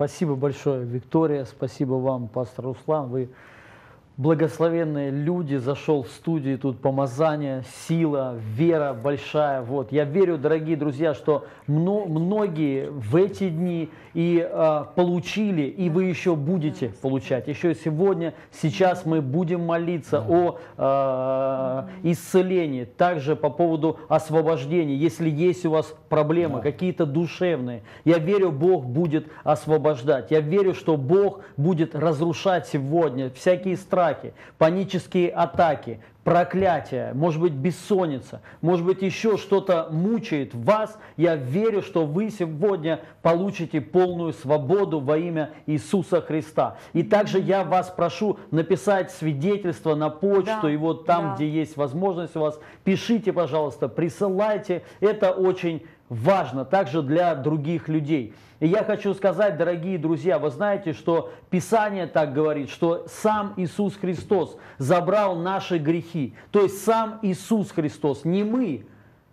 Спасибо большое, Виктория, спасибо вам, пастор Руслан. Вы благословенные люди, зашел в студию, тут помазание, сила, вера большая. Вот. Я верю, дорогие друзья, что многие в эти дни и получили, и вы еще будете получать. Еще сегодня, сейчас мы будем молиться о исцелении, также по поводу освобождения. Если есть у вас проблемы, какие-то душевные, я верю, Бог будет освобождать. Я верю, что Бог будет разрушать сегодня всякие страхи, панические атаки, проклятие, может быть, бессонница, может быть, еще что-то мучает вас. Я верю, что вы сегодня получите полную свободу во имя Иисуса Христа. И также я вас прошу написать свидетельство на почту, и вот там, где есть возможность у вас, пишите, пожалуйста, присылайте. Это очень важно также для других людей. И я хочу сказать, дорогие друзья, вы знаете, что Писание так говорит, что сам Иисус Христос забрал наши грехи. То есть сам Иисус Христос, не мы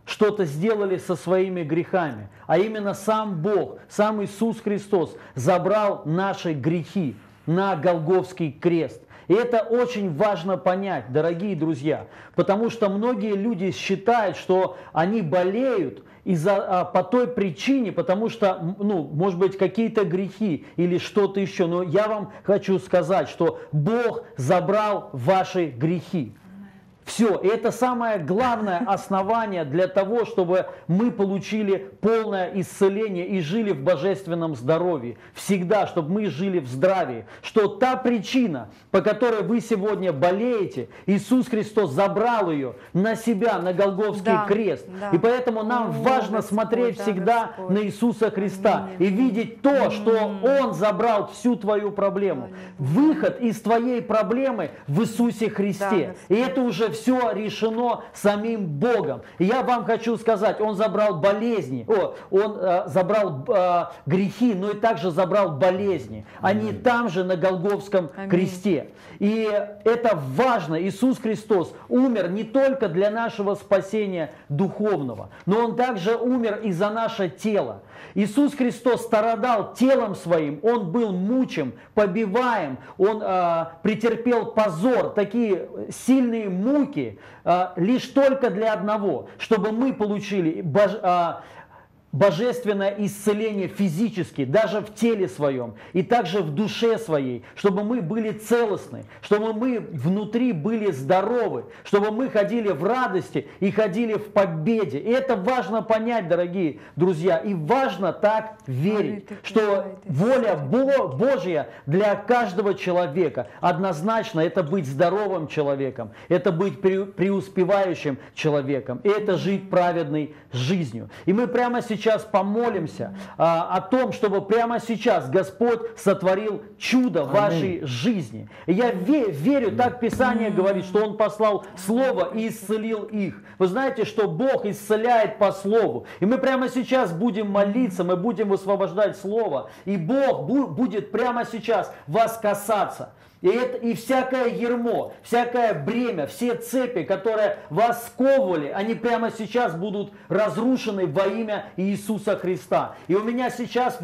что-то сделали со своими грехами, а именно сам Бог, сам Иисус Христос забрал наши грехи на Голгофский крест. И это очень важно понять, дорогие друзья, потому что многие люди считают, что они болеют по той причине, потому что, может быть, какие-то грехи или что-то еще. Но я вам хочу сказать, что Бог забрал ваши грехи. Все, и это самое главное основание для того, чтобы мы получили полное исцеление и жили в божественном здоровье. Всегда, чтобы мы жили в здравии. Что та причина, по которой вы сегодня болеете, Иисус Христос забрал ее на себя, на Голгофский крест. Да. И поэтому нам важно смотреть всегда на Иисуса Христа и видеть то, что Он забрал всю твою проблему. Выход из твоей проблемы в Иисусе Христе. И это уже все решено самим Богом. И я вам хочу сказать, Он забрал болезни, Он забрал грехи, но и также забрал болезни. Они там же на Голгофском кресте. И это важно. Иисус Христос умер не только для нашего спасения духовного, но Он также умер и за наше тело. Иисус Христос страдал телом Своим, Он был мучим, побиваем, Он претерпел позор, такие сильные муки, лишь только для одного, чтобы мы получили божественное исцеление физически, даже в теле своем и также в душе своей, чтобы мы были целостны, чтобы мы внутри были здоровы, чтобы мы ходили в радости и ходили в победе. И это важно понять, дорогие друзья, и важно так верить, что воля Божья для каждого человека однозначно это быть здоровым человеком, это быть преуспевающим человеком, и это жить праведной жизнью. И мы прямо сейчас помолимся о том, чтобы прямо сейчас Господь сотворил чудо в вашей жизни. Я верю, так Писание говорит, что Он послал Слово и исцелил их. Вы знаете, что Бог исцеляет по Слову. И мы прямо сейчас будем молиться, мы будем высвобождать Слово. И Бог будет прямо сейчас вас касаться. И всякое ярмо, всякое бремя, все цепи, которые вас сковывали, они прямо сейчас будут разрушены во имя Иисуса Христа. И у меня сейчас,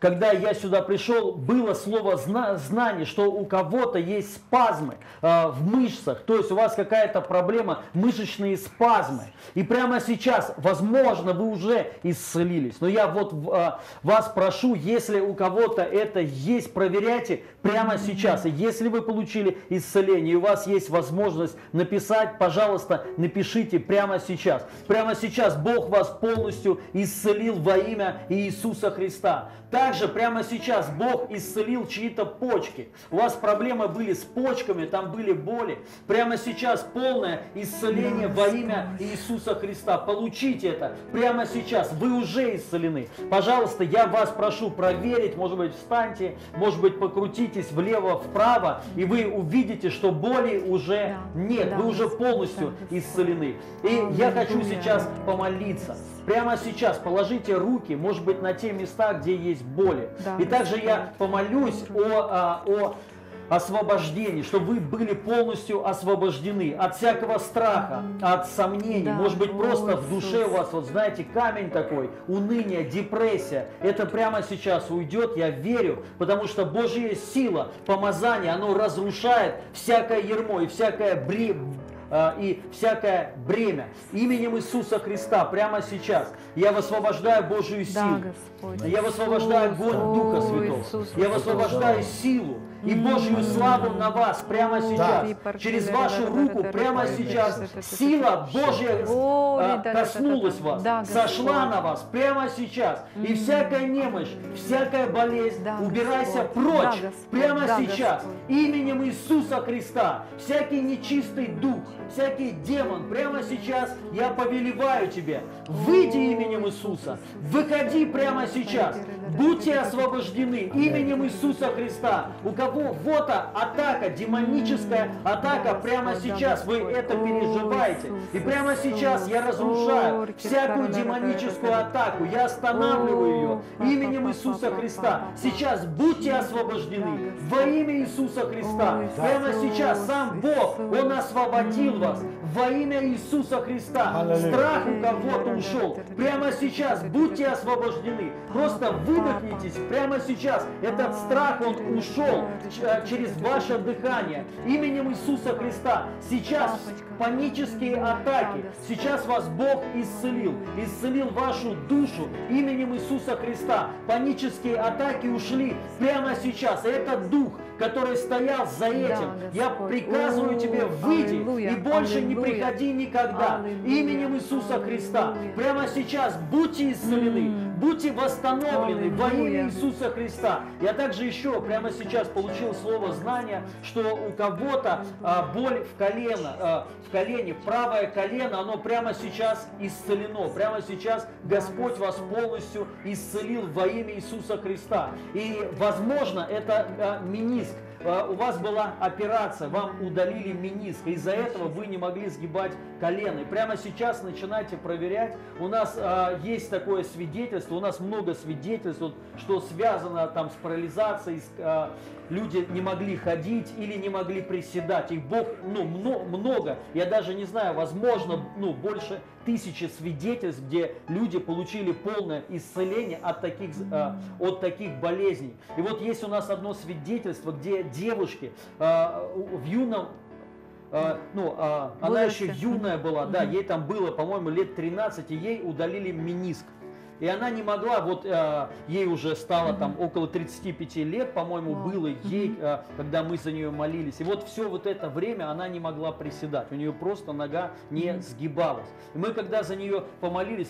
когда я сюда пришел, было слово знание, что у кого-то есть спазмы в мышцах, то есть у вас какая-то проблема, мышечные спазмы. И прямо сейчас, возможно, вы уже исцелились. Но я вас прошу, если у кого-то это есть, проверяйте прямо сейчас. Если вы получили исцеление и у вас есть возможность написать, пожалуйста, напишите прямо сейчас. Прямо сейчас Бог вас полностью исцелил во имя Иисуса Христа. Также прямо сейчас Бог исцелил чьи-то почки. У вас проблемы были с почками, там были боли. Прямо сейчас полное исцеление во имя Иисуса Христа. Получите это прямо сейчас. Вы уже исцелены. Пожалуйста, я вас прошу проверить. Может быть, встаньте, может быть, покрутитесь влево-вправо, и вы увидите, что боли уже нет, вы уже полностью исцелены. И я хочу сейчас помолиться. Прямо сейчас положите руки, может быть, на те места, где есть боли. И также я помолюсь о освобождении, чтобы вы были полностью освобождены от всякого страха, от сомнений. Да, может быть, просто в душе у вас, вот знаете, камень такой, уныние, депрессия. Это прямо сейчас уйдет, я верю, потому что Божья сила, помазание, оно разрушает всякое ярмо и всякое бремя. Именем Иисуса Христа прямо сейчас я высвобождаю Божию силу. Да, я высвобождаю огонь Духа Святого. Я высвобождаю силу и Божью славу на вас прямо сейчас. Через вашу руку прямо сейчас сила Божья коснулась вас, сошла на вас прямо сейчас. И всякая немощь, всякая болезнь, убирайся прочь прямо сейчас. Именем Иисуса Христа. Всякий нечистый дух, всякий демон, прямо сейчас я повелеваю тебе. Выйди именем Иисуса. Выходи прямо сейчас. Будьте освобождены именем Иисуса Христа. У кого вот атака, демоническая атака, прямо сейчас вы это переживаете. И прямо сейчас я разрушаю всякую демоническую атаку. Я останавливаю ее именем Иисуса Христа. Сейчас будьте освобождены во имя Иисуса Христа. Прямо сейчас сам Бог, Он освободил вас во имя Иисуса Христа. Страх у кого-то ушел. Прямо сейчас будьте освобождены. Просто выдохнитесь прямо сейчас. Этот страх, он ушел через ваше дыхание. Именем Иисуса Христа. Сейчас панические атаки. Сейчас вас Бог исцелил. Исцелил вашу душу именем Иисуса Христа. Панические атаки ушли прямо сейчас. Этот дух, который стоял за этим, я приказываю тебе, выйди и больше не приходи никогда. Именем Иисуса Христа. Прямо сейчас будьте исцелены, будьте восстановлены во имя Иисуса Христа. Я также еще прямо сейчас получил слово знания, что у кого-то боль в колене, правое колено, оно прямо сейчас исцелено. Прямо сейчас Господь вас полностью исцелил во имя Иисуса Христа. И, возможно, это мениск. У вас была операция, вам удалили мениск, из-за этого вы не могли сгибать колено. И прямо сейчас начинайте проверять. У нас есть такое свидетельство, у нас много свидетельств, что связано там с парализацией, люди не могли ходить или не могли приседать. Их Бог, много, я даже не знаю, возможно, больше 1000 свидетельств, где люди получили полное исцеление от таких болезней. И вот есть у нас одно свидетельство, где девушки в юном, она еще юная была, да, ей там было, по-моему, лет 13, и ей удалили мениск. И она не могла, ей уже стало там около 35 лет, по-моему, было ей, когда мы за нее молились. И вот все вот это время она не могла приседать, у нее просто нога не сгибалась. И мы когда за нее помолились,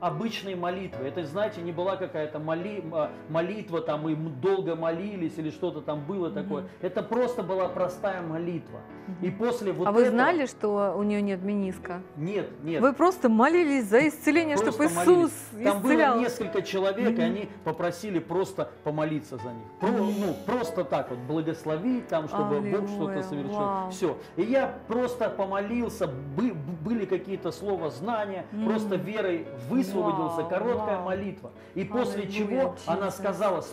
обычные молитвы, это, знаете, не была какая-то молитва, там, и долго молились, или что-то там было такое. Это просто была простая молитва. И после вот вы знали, что у нее нет мениска? Нет, нет. Вы просто молились за исцеление, чтобы Иисус там исцелял. Было несколько человек, и они попросили просто помолиться за них. Просто так вот, благословить, там, чтобы Бог что-то совершил. Все. И я просто помолился, были какие-то слова знания, просто верой высвободился, короткая молитва. И после чего она сказала: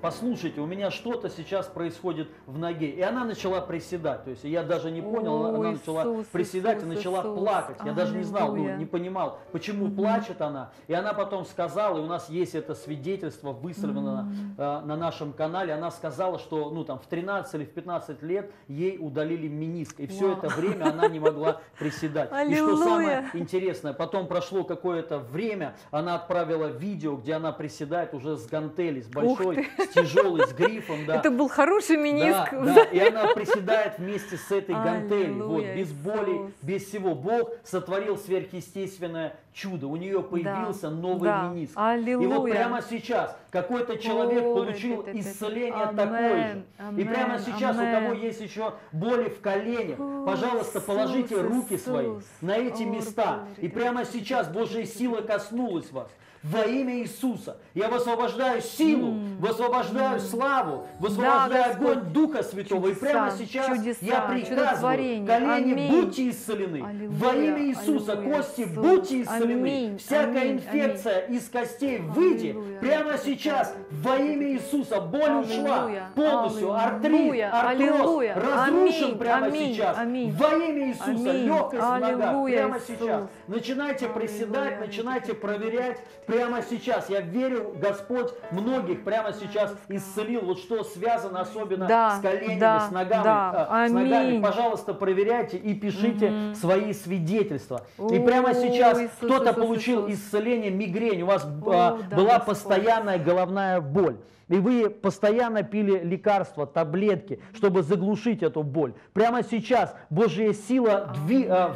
послушайте, у меня что-то сейчас происходит в ноге. И она начала приседать. То есть я даже не понял, она начала приседать и начала плакать. Я даже не знал, не понимал, почему плачет она. И она потом сказала, и у нас есть это свидетельство, выставлено на нашем канале, она сказала, что в 13 или в 15 лет ей удалили мениск. И все это время она не могла приседать. И что самое интересное, потом прошло какое-то время, она отправила видео, где она приседает уже с гантели, с большой, с тяжелой, с грифом. Да. Это был хороший мениск. Да, да. И она приседает вместе с этой гантелью, без боли, без всего. Бог сотворил сверхъестественное чудо. У нее появился новый мениск. И вот прямо сейчас какой-то человек получил исцеление такое же. И прямо сейчас у кого есть еще боли в коленях, пожалуйста, положите руки свои на эти места. И прямо сейчас Божья сила коснулась вас. во имя Иисуса. Я высвобождаю силу, высвобождаю славу, высвобождаю огонь Духа Святого. Чудеса, и прямо сейчас я приказываю, колени будьте исцелены. Аллилуйя, во имя Иисуса, кости будьте исцелены. Аминь, всякая инфекция из костей выйди. Прямо сейчас во имя Иисуса. Боль ушла полностью. Артрит, артроз разрушен прямо сейчас. Во имя Иисуса. Легкость в ногах прямо сейчас. Начинайте приседать, начинайте проверять прямо сейчас. Я верю, Господь многих прямо сейчас исцелил. Вот что связано особенно с коленями, с ногами. С ногами. Пожалуйста, проверяйте и пишите свои свидетельства. И прямо сейчас кто-то получил исцеление мигрень. У вас была постоянная головная боль. И вы постоянно пили лекарства, таблетки, чтобы заглушить эту боль. Прямо сейчас Божья сила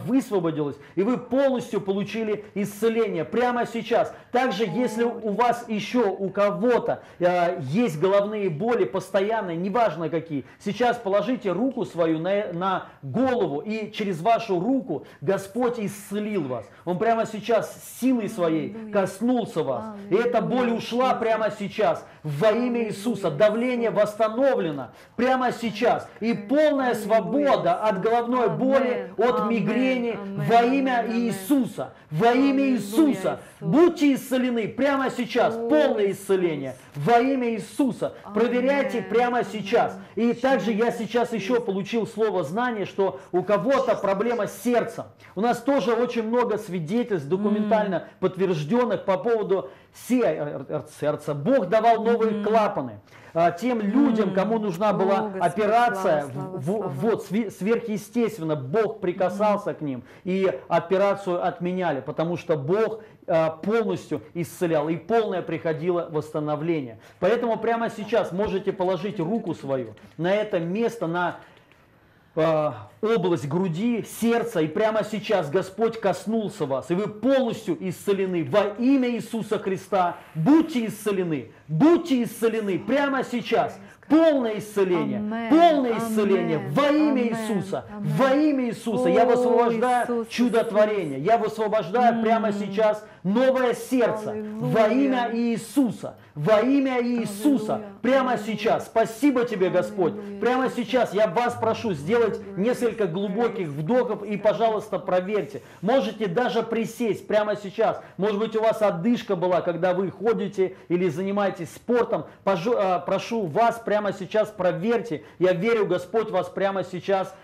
высвободилась, и вы полностью получили исцеление. Прямо сейчас. Также, если у вас еще, у кого-то есть головные боли постоянные, неважно какие, сейчас положите руку свою на голову, и через вашу руку Господь исцелил вас. Он прямо сейчас силой своей коснулся вас. И эта боль ушла прямо сейчас. Во имя Иисуса давление восстановлено прямо сейчас. И полная свобода от головной боли, от мигрени во имя Иисуса. Во имя Иисуса. Будьте исцелены прямо сейчас. Полное исцеление. Во имя Иисуса. Проверяйте прямо сейчас. И также я сейчас еще получил слово знание, что у кого-то проблема с сердцем. У нас тоже очень много свидетельств, документально подтвержденных по поводу сердца. Бог давал новые клапаны тем людям, кому нужна была операция. Вот, сверхъестественно, Бог прикасался к ним, и операцию отменяли, потому что Бог полностью исцелял, и полное приходило восстановление. Поэтому прямо сейчас можете положить руку свою на это место, на область груди, сердца, и прямо сейчас Господь коснулся вас, и вы полностью исцелены во имя Иисуса Христа. Будьте исцелены, будьте исцелены прямо сейчас. Полное исцеление, полное исцеление во имя Иисуса, во имя Иисуса. Я высвобождаю чудотворение, я высвобождаю прямо сейчас новое сердце во имя Иисуса, во имя Иисуса. Прямо сейчас, спасибо тебе, Господь. Прямо сейчас я вас прошу сделать несколько глубоких вдохов и, пожалуйста, проверьте. Можете даже присесть прямо сейчас. Может быть, у вас одышка была, когда вы ходите или занимаетесь спортом. Прошу вас прямо сейчас проверьте. Я верю, Господь вас прямо сейчас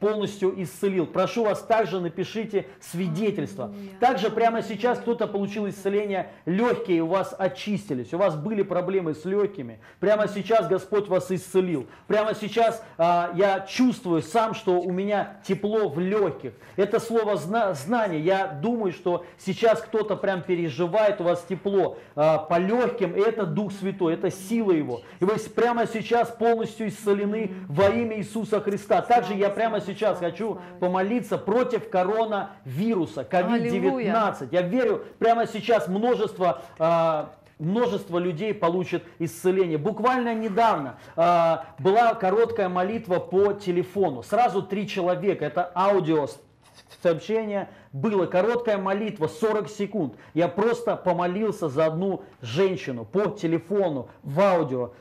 полностью исцелил. Прошу вас, также напишите свидетельство. Также прямо сейчас кто-то получил исцеление, легкие у вас очистились, у вас были проблемы с легкими. Прямо сейчас Господь вас исцелил. Прямо сейчас я чувствую сам, что у меня тепло в легких. Это слово знание. Я думаю, что сейчас кто-то прям переживает, у вас тепло по легким. Это Дух Святой, это сила Его. И вы прямо сейчас полностью исцелены во имя Иисуса Христа. Также я прямо сейчас хочу помолиться против коронавируса, COVID-19. Я верю, прямо сейчас множество людей получит исцеление. Буквально недавно была короткая молитва по телефону. Сразу 3 человека, это аудиосообщение. Была короткая молитва, 40 секунд. Я просто помолился за одну женщину по телефону, в аудио.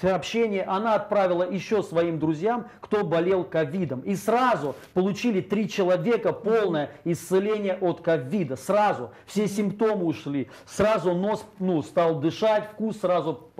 Сообщение, она отправила еще своим друзьям, кто болел ковидом. И сразу получили 3 человека полное исцеление от ковида. Сразу все симптомы ушли. Сразу нос стал дышать, вкус сразу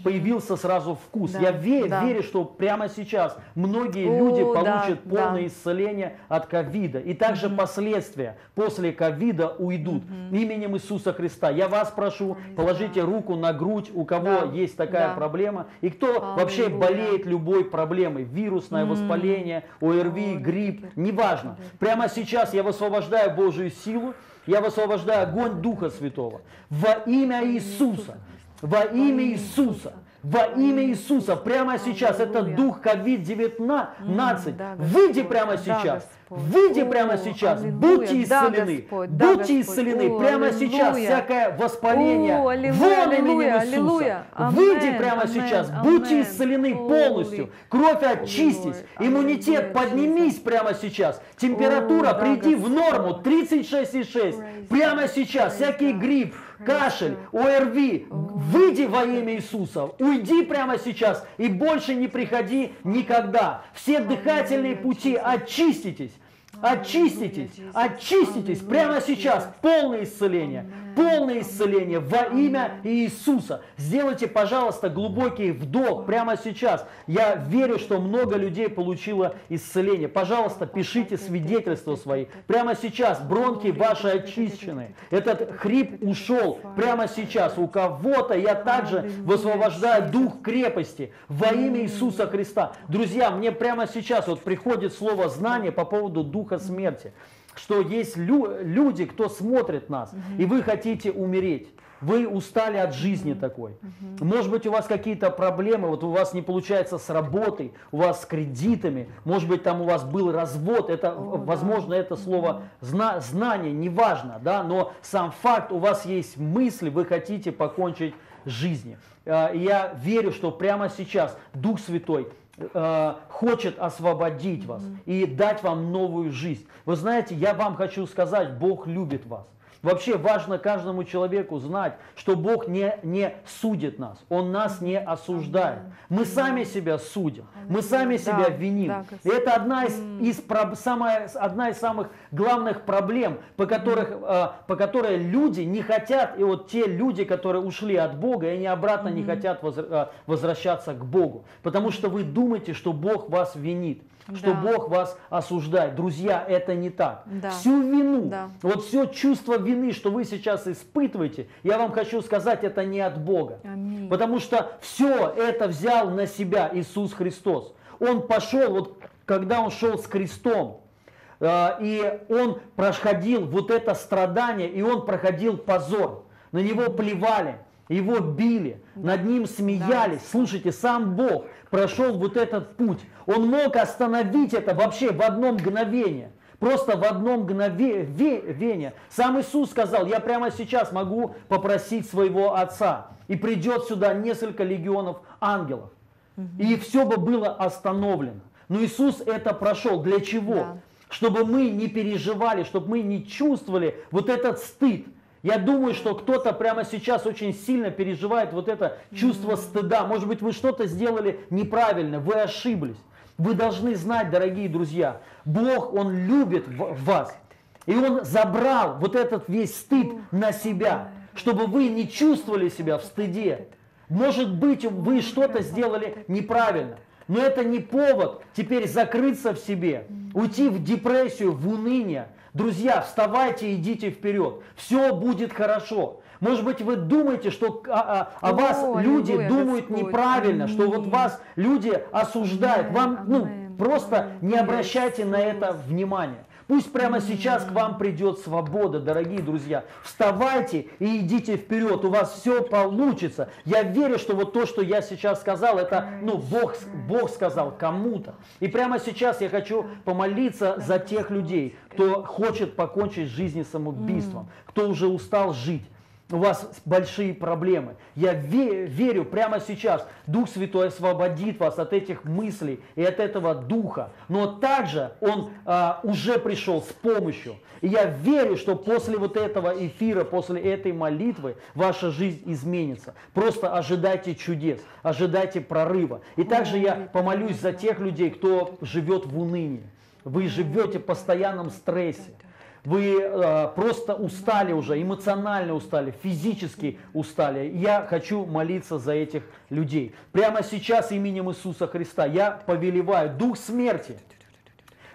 появился, сразу вкус. Да, я верю, что прямо сейчас многие люди получат полное исцеление от ковида. И также последствия после ковида уйдут. Именем Иисуса Христа. Я вас прошу, положите руку на грудь, у кого есть такая проблема. И кто вообще болеет любой проблемой, вирусное воспаление, ОРВИ, грипп, неважно. Прямо сейчас я высвобождаю Божью силу, я высвобождаю огонь Духа Святого. Во имя Иисуса. Во имя Иисуса. Во имя Иисуса, прямо сейчас, это дух COVID-19, выйди прямо сейчас, выйди прямо сейчас, будьте исцелены прямо сейчас, всякое воспаление, вон именем Иисуса, выйди прямо сейчас, будьте исцелены полностью, кровь очистись, иммунитет поднимись прямо сейчас, температура приди в норму, 36,6, прямо сейчас, всякий грипп, кашель, ОРВИ, выйди во имя Иисуса, уйди прямо сейчас и больше не приходи никогда. Все дыхательные пути очиститесь. Очиститесь, очиститесь прямо сейчас, полное исцеление во имя Иисуса. Сделайте, пожалуйста, глубокий вдох прямо сейчас. Я верю, что много людей получило исцеление. Пожалуйста, пишите свидетельства свои. Прямо сейчас бронхи ваши очищены. Этот хрип ушел прямо сейчас. У кого-то я также высвобождаю дух крепости во имя Иисуса Христа. Друзья, мне прямо сейчас вот приходит слово знание по поводу духа смерти, что есть люди, кто смотрит нас, и вы хотите умереть. Вы устали от жизни такой. Может быть, у вас какие-то проблемы, вот у вас не получается с работой, у вас с кредитами, может быть, там у вас был развод, это, возможно, это слово знание, неважно, да, но сам факт, у вас есть мысли, вы хотите покончить с жизнью. Я верю, что прямо сейчас Дух Святой хочет освободить вас и дать вам новую жизнь. Вы знаете, я вам хочу сказать, Бог любит вас. Вообще важно каждому человеку знать, что Бог не судит нас, Он нас не осуждает. Мы сами себя судим, мы сами себя виним. И это одна из самых главных проблем, по которой люди не хотят, и вот те люди, которые ушли от Бога, и они обратно не хотят возвращаться к Богу. Потому что вы думаете, что Бог вас винит, что Бог вас осуждает. Друзья, это не так. Всю вину, вот все чувство вины, что вы сейчас испытываете, я вам хочу сказать, это не от Бога. Аминь. Потому что все это взял на себя Иисус Христос. Он пошел, вот когда Он шел с крестом, и Он проходил вот это страдание, и Он проходил позор. На Него плевали, Его били, над Ним смеялись. Слушайте, сам Бог прошел вот этот путь. Он мог остановить это вообще в одно мгновение. Просто в одно мгновение. Сам Иисус сказал, я прямо сейчас могу попросить своего Отца. И придет сюда несколько легионов ангелов. И все бы было остановлено. Но Иисус это прошел. Для чего? Чтобы мы не переживали, чтобы мы не чувствовали вот этот стыд. Я думаю, что кто-то прямо сейчас очень сильно переживает вот это чувство стыда. Может быть, вы что-то сделали неправильно, вы ошиблись. Вы должны знать, дорогие друзья, Бог, Он любит вас. И Он забрал вот этот весь стыд на себя, чтобы вы не чувствовали себя в стыде. Может быть, вы что-то сделали неправильно. Но это не повод теперь закрыться в себе, уйти в депрессию, в уныние. Друзья, вставайте и идите вперед. Все будет хорошо. Может быть, вы думаете, что о вас люди думают неправильно, что вот вас люди осуждают. Вам, просто не обращайте на это внимания. Пусть прямо сейчас к вам придет свобода, дорогие друзья. Вставайте и идите вперед, у вас все получится. Я верю, что вот то, что я сейчас сказал, это Бог сказал кому-то. И прямо сейчас я хочу помолиться за тех людей, кто хочет покончить жизнь самоубийством, кто уже устал жить. У вас большие проблемы. Я верю прямо сейчас, Дух Святой освободит вас от этих мыслей и от этого духа. Но также Он уже пришел с помощью. И я верю, что после вот этого эфира, после этой молитвы ваша жизнь изменится. Просто ожидайте чудес, ожидайте прорыва. И также я помолюсь за тех людей, кто живет в унынии. Вы живете в постоянном стрессе. Вы просто устали уже, эмоционально устали, физически устали. Я хочу молиться за этих людей. Прямо сейчас именем Иисуса Христа я повелеваю, дух смерти,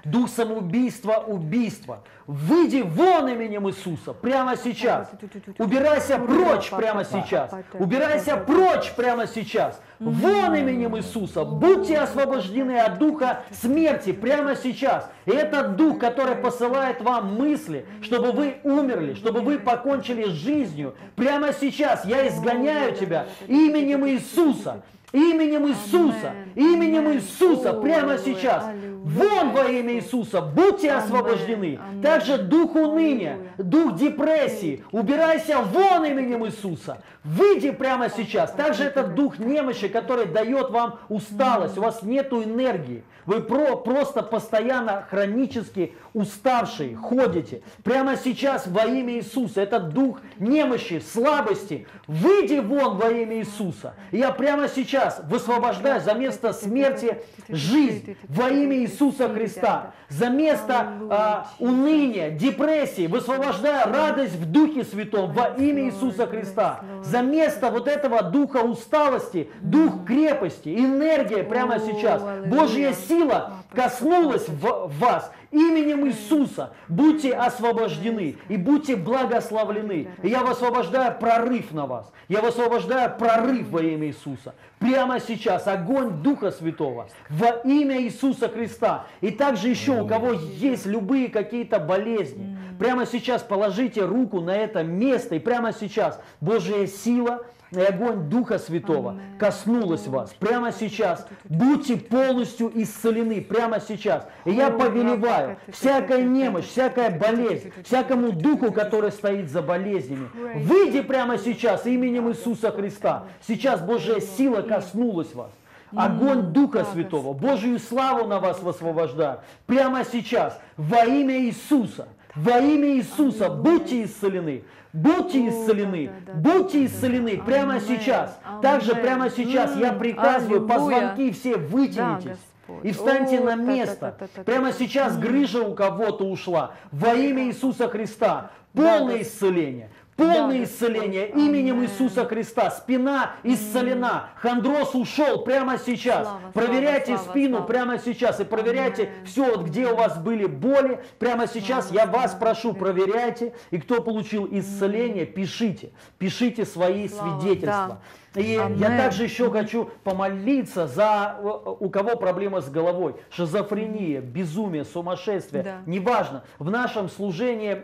Дух самоубийства, убийства. Выйди вон именем Иисуса прямо сейчас. Убирайся прочь прямо сейчас. Убирайся прочь прямо сейчас. Вон именем Иисуса. Будьте освобождены от духа смерти прямо сейчас. И этот дух, который посылает вам мысли, чтобы вы умерли, чтобы вы покончили с жизнью, прямо сейчас я изгоняю тебя именем Иисуса. Именем Иисуса, именем Иисуса, прямо сейчас, вон во имя Иисуса, будьте освобождены. Также дух уныния, дух депрессии, убирайся вон именем Иисуса, выйди прямо сейчас. Также этот дух немощи, который дает вам усталость, у вас нет энергии, вы просто постоянно хронически уставшие ходите. Прямо сейчас во имя Иисуса, этот дух немощи, слабости, выйди вон во имя Иисуса. Я прямо сейчас высвобождаю за место смерти жизнь во имя Иисуса Христа. За место уныния, депрессии высвобождаю радость в Духе Святом во имя Иисуса Христа. За место вот этого духа усталости, дух крепости, энергия прямо сейчас. Божья сила коснулась в вас. Именем Иисуса будьте освобождены и будьте благословлены. И я высвобождаю прорыв на вас. Я высвобождаю прорыв во имя Иисуса. Прямо сейчас огонь Духа Святого во имя Иисуса Христа. И также еще у кого есть любые какие-то болезни, прямо сейчас положите руку на это место. И прямо сейчас Божья сила и огонь Духа Святого коснулась вас. Прямо сейчас будьте полностью исцелены. Прямо сейчас. И я повелеваю всякая немощь, всякая болезнь, всякому духу, который стоит за болезнями. Выйди прямо сейчас именем Иисуса Христа. Сейчас Божья сила коснулась вас. Огонь Духа Святого. Божью славу на вас высвобождаю. Прямо сейчас во имя Иисуса. Во имя Иисуса будьте исцелены. Будьте исцелены, будьте исцелены прямо сейчас. Также прямо сейчас я приказываю, позвонки все вытянитесь и встаньте на место. Прямо сейчас грыжа у кого-то ушла. Во имя Иисуса Христа полное исцеление. Полное исцеление именем Иисуса Христа. Спина исцелена. Хондроз ушел прямо сейчас. Проверяйте спину прямо сейчас. И проверяйте все, вот где у вас были боли. Прямо сейчас я вас прошу, проверяйте. И кто получил исцеление, пишите. Пишите свои свидетельства. И я также еще хочу помолиться за у кого проблема с головой, шизофрения, безумие, сумасшествие, неважно. В нашем служении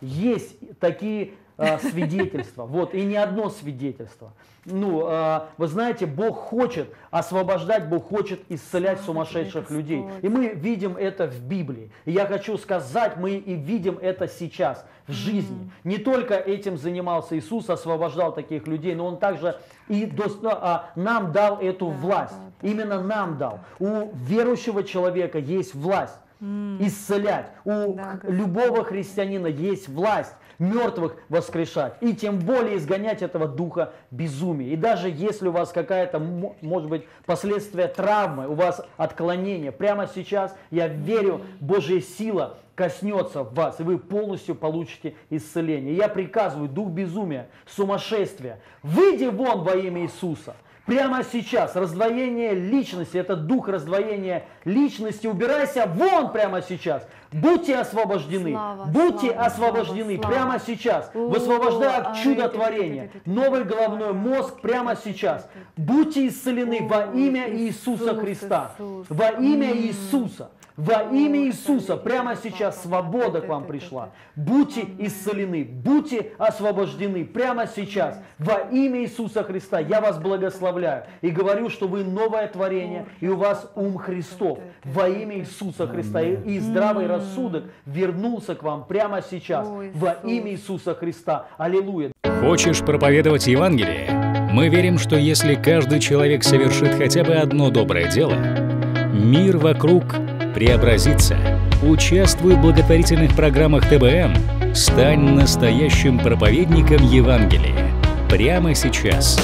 есть такие свидетельства, вот, и не одно свидетельство. Вы знаете, Бог хочет освобождать, Бог хочет исцелять сумасшедших людей. И мы видим это в Библии. И я хочу сказать, мы и видим это сейчас, в жизни. Не только этим занимался Иисус, освобождал таких людей, но Он также и нам дал эту власть. Именно нам дал. У верующего человека есть власть исцелять. У любого христианина есть власть мертвых воскрешать, и тем более изгонять этого духа безумия. И даже если у вас какая-то, может быть, последствия травмы, у вас отклонение, прямо сейчас, я верю, Божья сила коснется вас, и вы полностью получите исцеление. Я приказываю, дух безумия, сумасшествия, выйди вон во имя Иисуса. Прямо сейчас раздвоение личности, это дух раздвоения личности, убирайся вон прямо сейчас. Будьте освобождены, будьте освобождены прямо сейчас. Высвобождаю чудотворение, новый головной мозг прямо сейчас. Будьте исцелены во имя Иисуса Христа, во имя Иисуса. Во имя Иисуса прямо сейчас свобода к вам пришла. Будьте исцелены, будьте освобождены прямо сейчас. Во имя Иисуса Христа я вас благословляю и говорю, что вы новое творение, и у вас ум Христов. Во имя Иисуса Христа и здравый рассудок вернулся к вам прямо сейчас. Во имя Иисуса Христа. Аллилуйя. Хочешь проповедовать Евангелие? Мы верим, что если каждый человек совершит хотя бы одно доброе дело, мир вокруг преобразиться. Участвуй в благотворительных программах ТБМ. Стань настоящим проповедником Евангелия. Прямо сейчас.